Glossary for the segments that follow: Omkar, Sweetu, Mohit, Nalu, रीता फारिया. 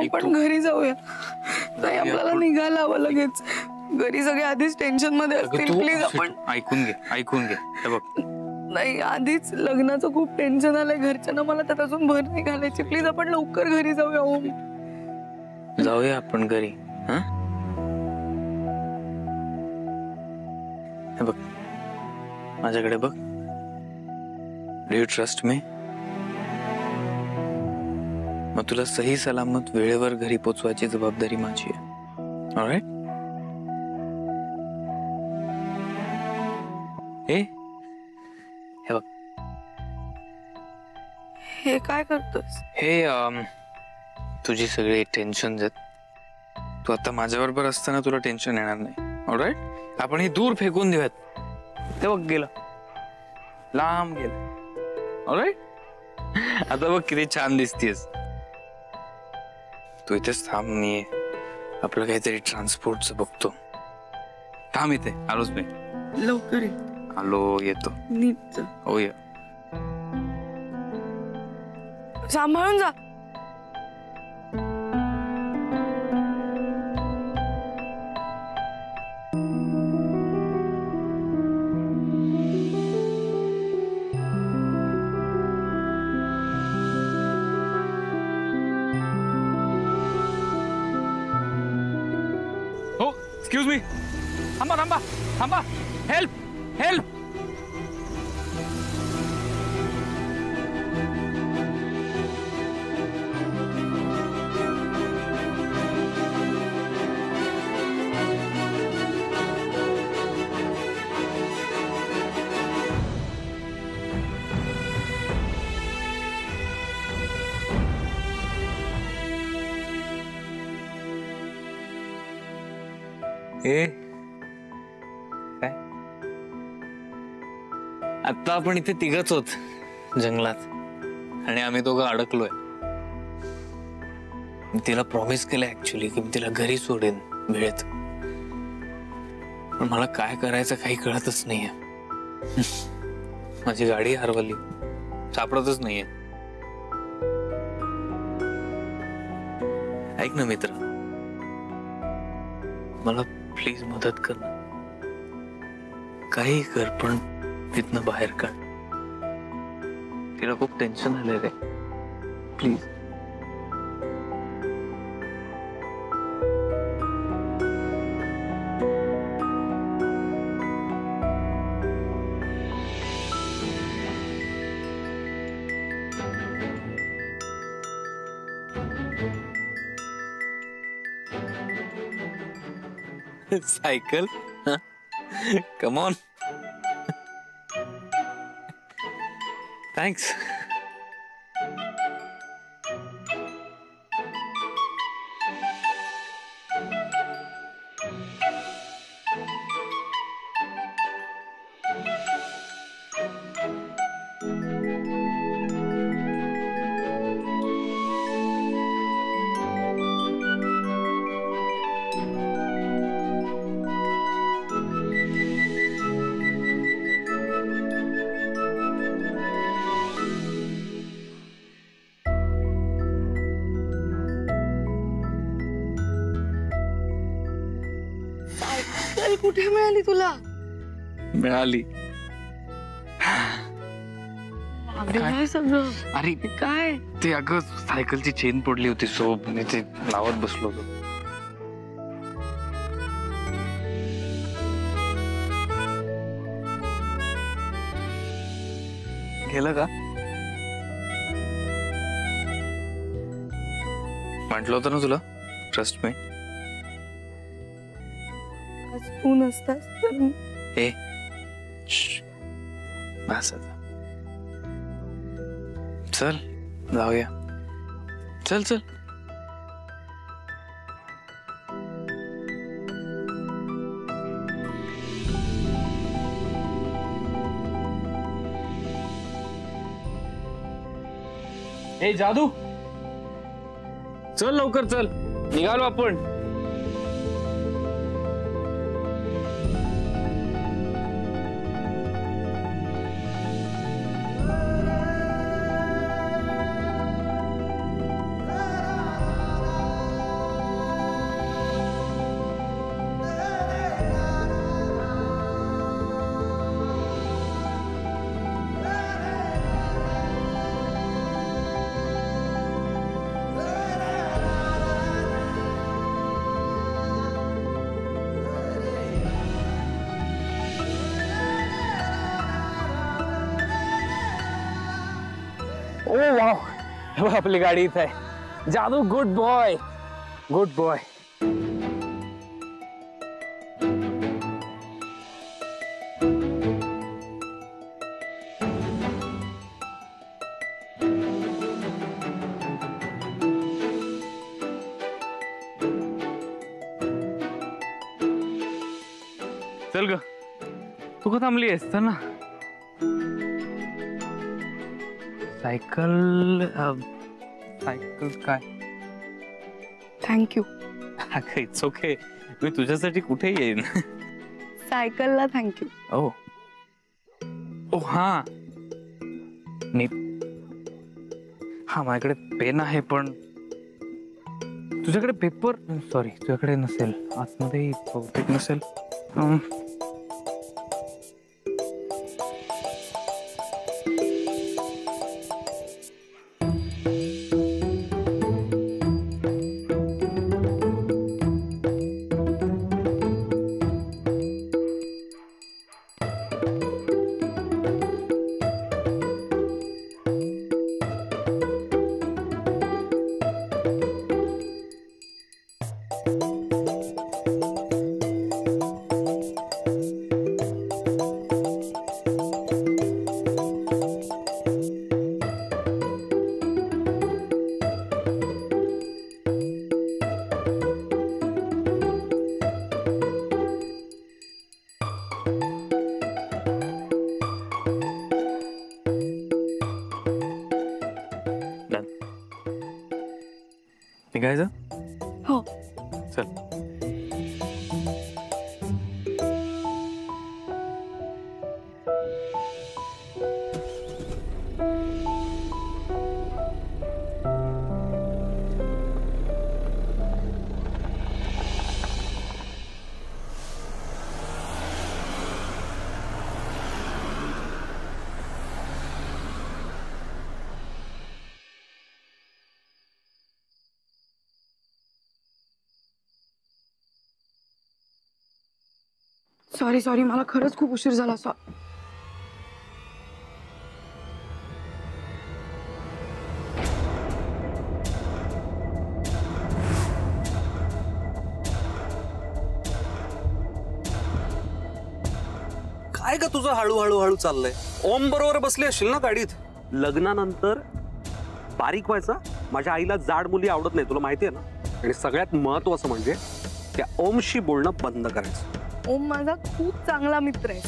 आपण घरी जाऊया. नाही आपल्याला निघायला हवं लगेच. घरी सगळे आधीच टेन्शन मध्ये असतील. प्लीज आपण ऐकून घे. बघ नाही आधीच लग्नाचं खूप टेन्शन आलंय घरच्यांना मला. त्यात अजून भर नाही घालायची. प्लीज आपण लवकर घरी जाऊया. ओम जाऊया आपण घरी. बघ माझ्याकडे बघ. Do you trust me? मग तुला सही सलामत वेळेवर घरी पोचवायची जबाबदारी माझी आहे. ऑलराइट. ए हे बघ. हे काय करतोस? हे तुझी सगळी टेन्शन जात. तू आता माझ्या बरोबर असताना तुला टेन्शन येणार नाही. ऑलराइट. आपण हे दूर फेकून देऊयात. ते बघ गेलं लांब गेलं. ऑलराइट. आता बघ किती छान दिसतेस तू. इथेच थांब मी आपलं काहीतरी ट्रान्सपोर्टचं बघतो. थांब इथे आलोच मी. लवकर आलो. येतो नीट. हो या सांभाळून जा. Excuse me. Hamba. Help. आता आपण इथे तिघच होत जंगलात आणि आम्ही दोघं अडकलोय. तिला प्रॉमिस केलं ऍक्च्युली की मी तिला घरी सोडेन वेळेत. पण मला काय करायचं काही कळतच नाहीये. माझी गाडी हरवली सापडतच नाहीये. ऐक ना मित्र मला प्लीज मदत कर ना. काही कर पण तिथनं बाहेर काढ. तिला खूप टेन्शन आलंय रे. Please cycle come on. Thanks. कुठे मिळाली तुला? मिळाली. अरे काय ते अगं सायकलची चेन पडली होती सो मी ते लावत बसलो होतो. गेलं का म्हटलं होतं ना तुला ट्रस्ट मी. तू नसतास तर चल जाऊया. चल ए जादू चल लवकर. चल निघालो आपण. अब आपली गाडी इथे आहे. जादू गुड बॉय गुड बॉय. चल ग तू का थांबली आहेस ना. सायकल सायकल काय. थँक्यू. It's okay. मी तुझ्यासाठी कुठे येईन. सायकलला थँक्यू. ओ ओ हां मी हां माझ्याकडे पेन आहे पण तुझ्याकडे पेपर सॉरी तुझ्याकडे नसेल आतमध्ये बहुतेक नसेल. हो चल. सॉरी सॉरी मला खरंच खूप उशीर झाला. काय का तुझं हळूहळू चाललंय. ओम बरोबर बसली असेल ना गाडीत. लग्नानंतर बारीक व्हायचा. माझ्या आईला जाड मुली आवडत नाही तुला माहिती आहे ना. आणि सगळ्यात महत्वाचं म्हणजे त्या ओमशी बोलणं बंद करायचं. ओम माझा खूप चांगला मित्र आहे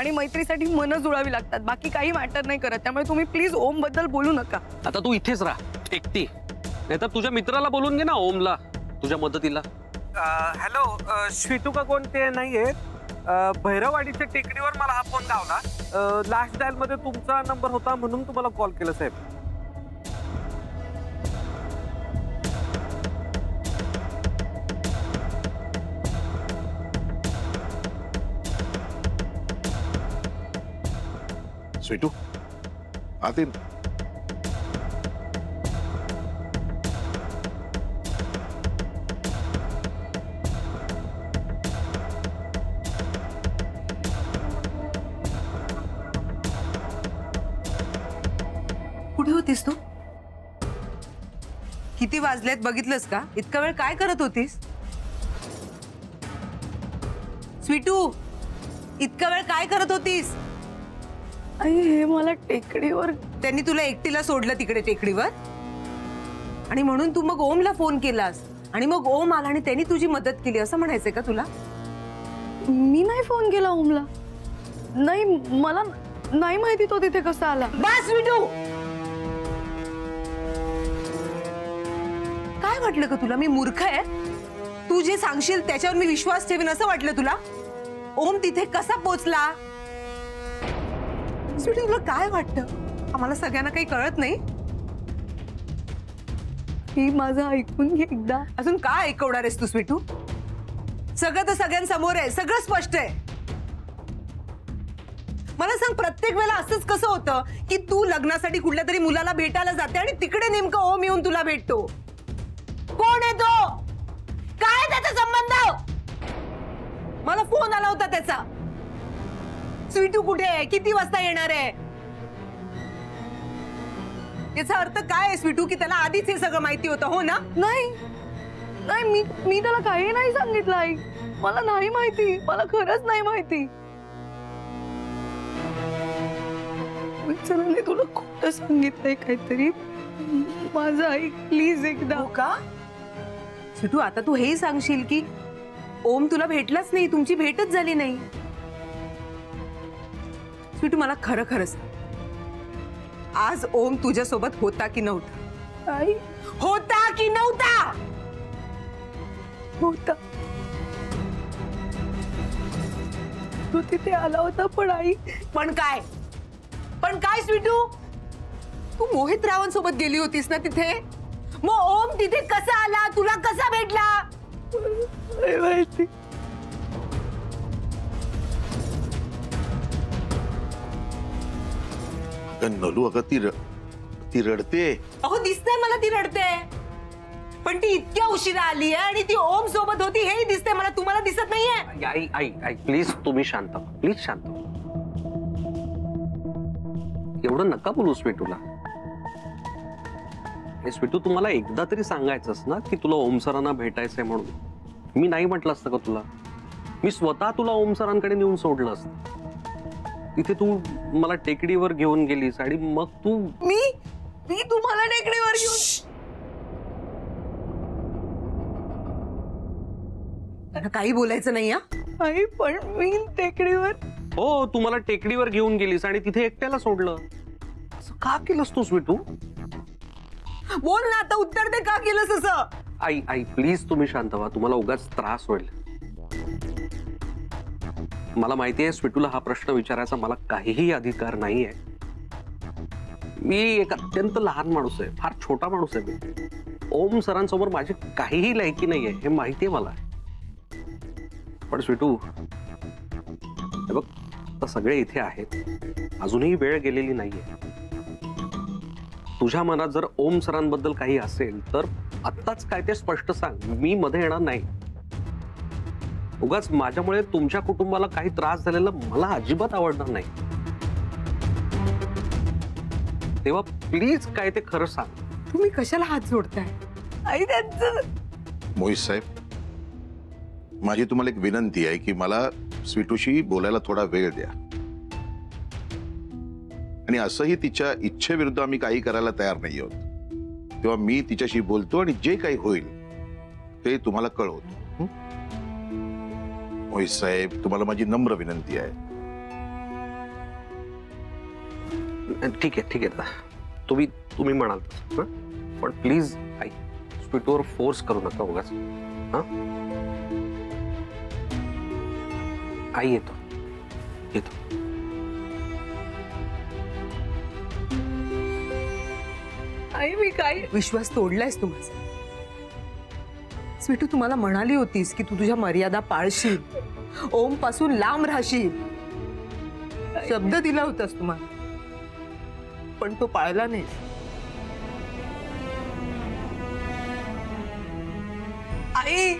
आणि मैत्रीसाठी मन जुळावी लागतात. बाकी काही मॅटर नाही करत त्यामुळे तुम्ही प्लीज ओम बद्दल बोलू नका. आता तू इथेच राहा एकटी नाहीतर तुझ्या मित्राला बोलून घे ना ओमला तुझ्या मदतीला. हॅलो श्वेतू का कोणते नाहीये. भैरवाडीच्या टेकडीवर मला हा फोन लावला. लास्ट डायल मध्ये तुमचा नंबर होता म्हणून तुम्हाला कॉल केला साहेब. स्वीटू आते कुठे होतीस तू. किती वाजलेत बघितलंस का. इतका वेळ काय करत होतीस. स्वीटू इतका वेळ काय करत होतीस. आई हे मला टेकडीवर त्यांनी तुला एकटीला सोडलं तिकडे टेकडीवर आणि म्हणून तू मग ओमला फोन केलास आणि मग ओम आला आणि त्यांनी तुझी मदत केली असं म्हणायचंय का तुला. मी नाही फोन केला ओमला. नाही मला नाही माहिती तो तिथे कसा आला. बस विडू काय वाटलं का तुला मी मूर्ख आहे. तू जे सांगशील त्याच्यावर मी विश्वास ठेवीन असं वाटलं तुला. ओम तिथे कसा पोचला. स्वीटू तुला काय वाटतं. आम्हाला सगळ्यांना काही कळत नाही. ही माझं ऐकून घे एकदा. अजून काय ऐकवणार आहेस तू स्वीटू. सगळं तर सगळ्यांसमोर आहे सगळं स्पष्ट आहे. मला सांग प्रत्येक वेळेला असंच कसं होतं की तू लग्नासाठी कुठल्या तरी मुलाला भेटायला जाते आणि तिकडे नेमकं ओम येऊन तुला भेटतो. कोण आहे तो काय त्याचा संबंध. मला फोन आला होता त्याचा. स्वीटू कुठे आहे किती वाजता येणार आहे. याचा अर्थ काय आहे स्वीटू की त्याला आधीच हे सगळं माहिती होतं हो ना? नाही नाही मी त्याला काही नाही सांगितलं आई। मला नाही माहिती, मला खरंच नाही माहिती। विचारले तुला खोटं सांगितलंय काहीतरी माझं आई प्लीज एकदा। हो का स्वीटू आता तू हे सांगशील की ओम तुला भेटलाच नाही, तुमची भेटच झाली नाही? स्वीटू मला खरं खरं सांग आज ओम तुझ्या सोबत होता की नव्हता? आई होता की नव्हता? होता, तू तिथे आला होता। पण आई पण काय स्वीटू तू मोहित रावांसोबत गेली होतीस ना तिथे, मग ओम तिथे कसा आला, तुला कसा भेटला? नलू अगं ती रडते। अहो दिसतंय मला ती रडते, पण ती इतक्या उशिरा आली आहे आणि ती ओम सोबत होती हेही दिसतंय मला, तुम्हाला दिसत नाहीये? आई आई आई प्लीज तुम्ही शांत व्हा, प्लीज शांत व्हा, एवढं नका बोलू स्वीटूला। स्वीटू तुम्हाला एकदा तरी सांगायचंस ना की तुला ओम सरांना भेटायचंय म्हणून, मी नाही म्हटलं असतं का तुला? मी स्वतः तुला ओम सरांकडे नेऊन सोडलं असतं, तिथे तू मला टेकडीवर घेऊन गेलीस आणि मग तू मी तुम्हाला टेकडीवर घेऊन काही बोलायचं नाही आई। पण मी टेकडीवर, हो तुम्हाला टेकडीवर घेऊन गेलीस आणि तिथे एकट्याला सोडलं, असं का केलंस तू स्वीटू? बोल ना आता उत्तर दे, का केलंस असं? आई आई प्लीज तुम्ही शांत व्हा, तुम्हाला उगाच त्रास होईल। मला माहिती आहे स्वीटूला हा प्रश्न विचारायचा मला काहीही अधिकार नाहीये, मी एक अत्यंत लहान माणूस आहे, फार छोटा माणूस आहे मी, ओम सरांसमोर माझी काहीही लायकी नाहीये हे माहिती आहे मला। पण स्वीटू हे बघ आता सगळे इथे आहेत, अजूनही वेळ गेलेली नाहीये, तुझ्या मनात जर ओम सरांबद्दल काही असेल तर आत्ताच काय ते स्पष्ट सांग, मी मध्ये येणार नाही। उगाच माझ्यामुळे तुमच्या कुटुंबाला काही त्रास झालेला मला अजिबात आवडणार नाही, तेव्हा प्लीज काय ते खरं सांग। तुम्ही कशाला हात जोडताय आई? मोहित साहेब माझी तुम्हाला एक विनंती आहे की मला स्वीटूशी बोलायला थोडा वेळ द्या, आणि असंही तिच्या इच्छेविरुद्ध आम्ही काही करायला तयार नाही आहोत, तेव्हा मी तिच्याशी बोलतो आणि जे काही होईल ते तुम्हाला कळवतो। मोहित साहेब तुम्हाला माझी नम्र विनंती आहे। ठीक आहे तुम्ही म्हणाल तसं, पण प्लीज आई स्वीटूवर फोर्स करू नका उगाच आई। येतो आई मी काय विश्वास तोडलायस तू माझा? स्वीटू तुम्हाला म्हणाली होतीस की तू तुझ्या मर्यादा पाळशील, ओम पासून लांब राहशील, शब्द दिला होतास तुम्हाला, पण तो पाळला नाही। आई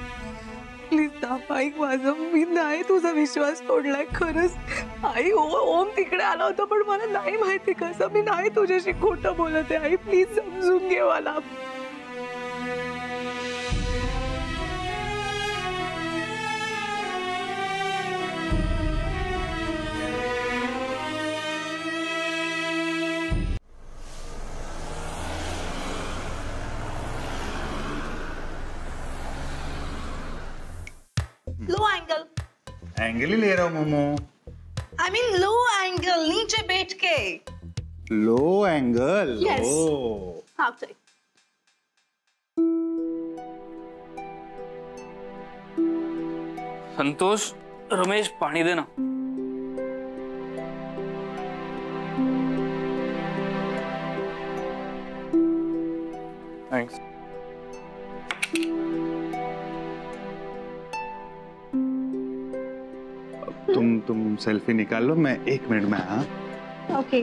प्लीज दाब ऐक माझं, मी नाही तुझा विश्वास तोडलाय खरंच आई। ओम तिकडे आला होता पण मला नाही माहिती कसं, मी नाही तुझ्याशी खोटं बोलत आहे आई, प्लीज समजून घे मला। लो एंगल एंगल ही ले रहा हूं Momo, I mean low angle नीचे बैठ के। Low angle yes how to Santosh Ramesh पानी देना। थैंक्स। तुम सेल्फी निकाल लो, मैं एक मिनट में। हाँ ओके।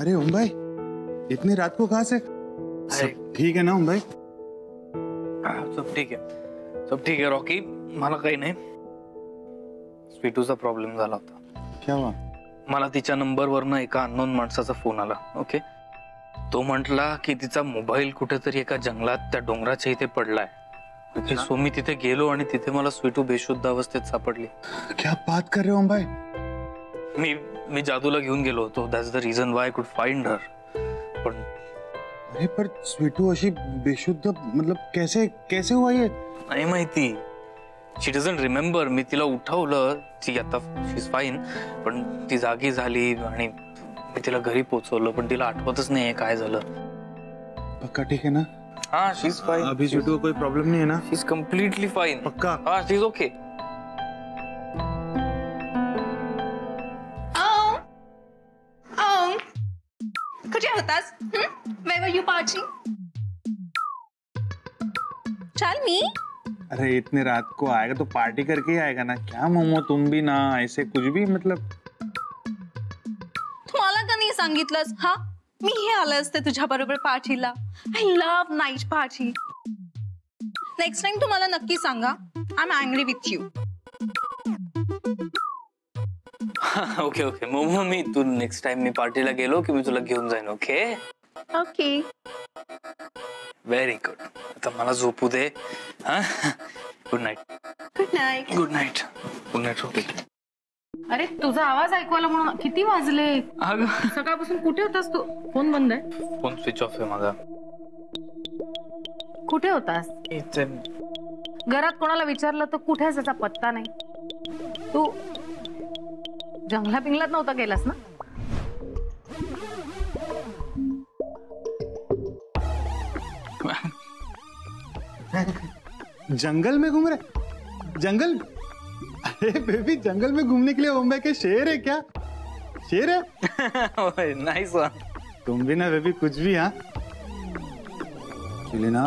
अरे ओम भाई इतनी रात को कहाँ से? सब ठीक है ना ओम भाई? सब ठीक है रॉकी, मला काही नाही, स्वीटूचा प्रॉब्लेम झाला होता। क्या हुआ? मला तिच्या नंबरवरून एका अननोन माणसाचा फोन आला। ओके, तो म्हटला की तिचा मोबाईल कुठेतरी एका जंगलात त्या डोंगराच्या इथे पडलाय। ओके, सो मी तिथे गेलो आणि तिथे मला स्वीटू बेशुद्ध अवस्थेत सापडली। क्या बात कर रहे हो भाई? मी जादूला घेऊन गेलो होतो। That's the reason why I could find her. पर स्वीटू अशी बेशुद्ध मतलब कैसे कैसे हुआ ये? नाही माहिती। She doesn't remember. मी तिला उठवलं, ती आता शी इज फाइन, पण ती जागी झाली आणि मी तिला घरी पोहोचवलं, पण तिला आठवतच नाहीये काय झालं। पक्का ठीक आहे ना? हां, शी इज फाइन। अभी स्वीटू को कोई प्रॉब्लेम नहीं है ना? She is completely fine. पक्का? हां, शी इज ओके। कुठे होतास? Where were you partying? चल मी। अरे इतने रात को आएगा तो पार्टी करके ही आएगा ना। क्या मोमो तुम भी ना ऐसे कुछ भी मतलब तुम्हाला का नाही सांगितलंस? हां, मी हे आले असते तुझ्या बरोबर पार्टीला। I love night party. Next time तुम्हाला नक्की सांगा। I am angry with you. Okay okay Momo, मी तू नेक्स्ट टाइम मी पार्टीला गेलो की मी तुला घेऊन जाईन। Okay okay, very good. आता मला झोपू दे। Good night. Good night. Good night. Good night. Okay. अरे तुझा आवाज ऐकू आला म्हणून किती वाजले? अगं सकाळपासून कुठे होतास तू? फोन बंद आहे? फोन स्विच ऑफ आहे माझा। कुठे होतास? इथे घरात कोणाला विचारलं तर कुठेच त्याचा पत्ता नाही। तू जंगला पिंगलात नव्हता गेलास ना? जंगल में घूम रहे? जंगल? अरे बेबी, जंगल में घूमने के लिए मुंबई के शेर है क्या? शेर है? ओए नाइस वन। तुम भी ना बेबी कुछ भी। हाँ चलिए ना,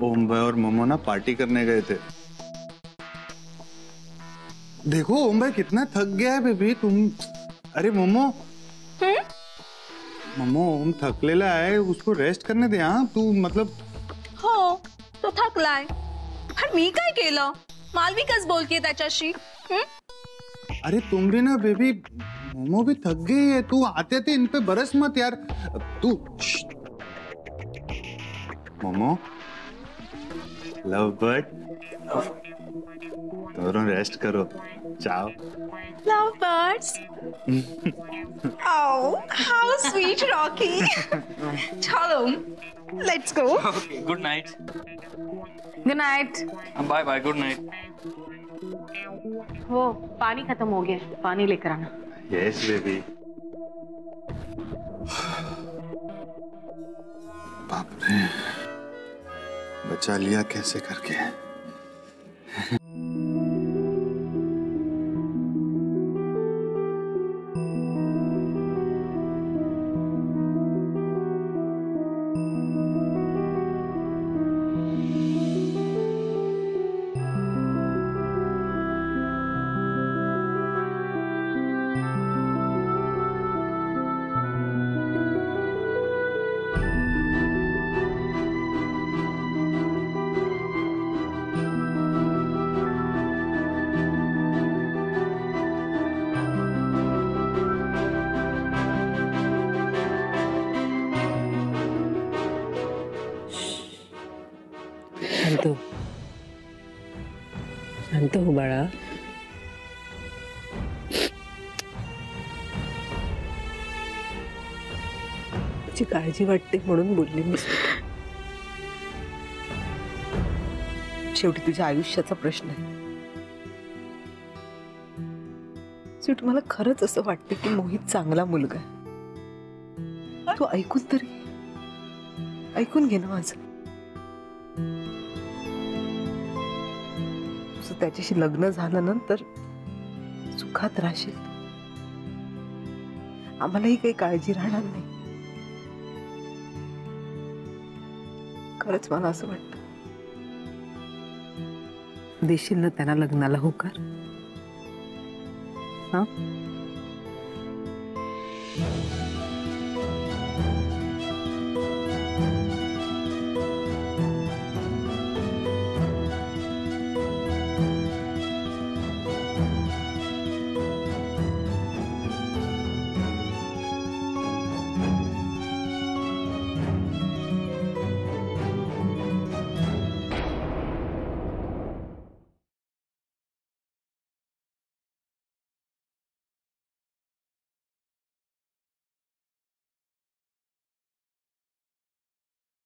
मुंबई और मोमो ना पार्टी करने गए थे। देखो मुंबई कितना थक गया है बेबी तुम। अरे मोमो, मोमो हम थकलेला आहे, उसको रेस्ट करने दे। हाँ तू मतलब हो तो थकलाय, पण मी काय केलं? मालविकाच बोलते त्याच्याशी। अरे तुम भी ना बेबी, मोमो भी थक गई है। तू आते थे इन पे बरस मत यार। तू मोमो लव बर्ड, दोनों रेस्ट करो। Ciao love birds. Oh how sweet Rocky. चलो let's go. Okay good night. Good night. Bye bye. Good night. वो पानी खत्म हो गया, पानी लेकर आना। Yes baby. बाप रे, बचा लिया कैसे करके। शांत हो बाळा। तुझी काळजी वाटते म्हणून बोलले मी। शेवटी तुझ्या आयुष्याचा प्रश्न आहे। स्वीट, मला खरंच असं वाटतं की मोहित चांगला मुलगा आहे। तू ऐकून तरी ऐकून घे ना माझं। त्याच्याशी लग्न झाल्यानंतर सुखात राहशील, आम्हालाही काही काळजी राहणार नाही। खरंच मला असं वाटतं। देशील ना त्यांना लग्नाला होकार? हां